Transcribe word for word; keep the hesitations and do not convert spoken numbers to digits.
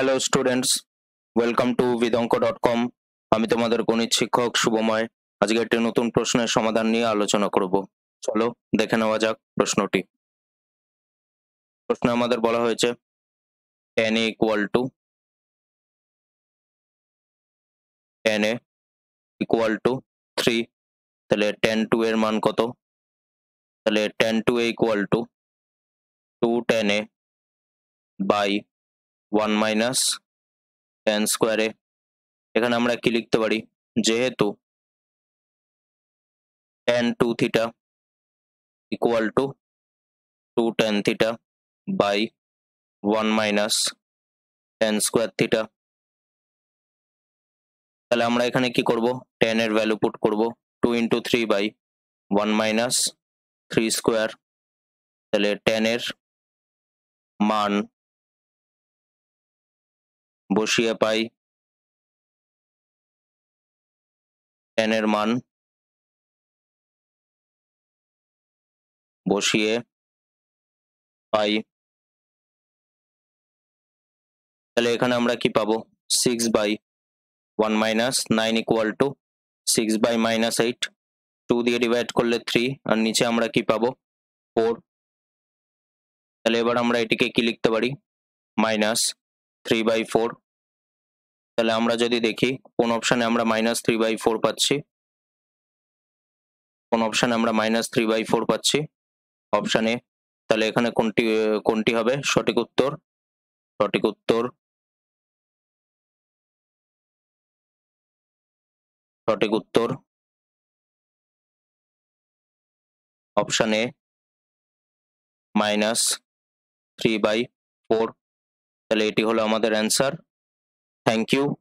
Hello students welcome to vidonko dot com আমি তোমাদের গণিত শিক্ষক শুভময় আজকে একটা নতুন প্রশ্নের সমাধান নিয়ে আলোচনা করব। চলো দেখে নেওয়া যাক প্রশ্নটি। প্রশ্ন আমাদের বলা হয়েছে tan a equal to tan a equal to three, তাহলে tan two এর মান কত? তাহলে tan two a equal to two tan a by one minus tan square एखाने आमरा कि लिखते पारी जेहेतु tan two theta equal to two tan theta by one minus tan square theta ताहले आमरा एखाने कि करबो टेन एर वैल्यू पुट करबो two into three by one minus three square ताहले टेन एर मान बसिए पाई टेन एर मान बसिए पाई ताहले एखाने आमरा कि पाबो six by one minus nine equal to six by minus eight two दिए डिवाइड करले थ्री और नीचे आमरा कि पाबो फोर ताहले एबार आमरा एटिके कि लिखते पारी माइनस थ्री बाई फोर ताहले आमरा जदि देखी कोन अपशने आमरा माइनस थ्री बाई फोर पाচ্ছি কোন অপশনে আমরা মাইনাস থ্রি বাই ফোর পাচ্ছি অপশন এ। তাহলে এখানে কোনটি কোনটি হবে সঠিক উত্তর? সঠিক উত্তর সঠিক উত্তর option A minus three by four. তাহলে এটি হলো আমাদের অ্যান্সার। Thank you.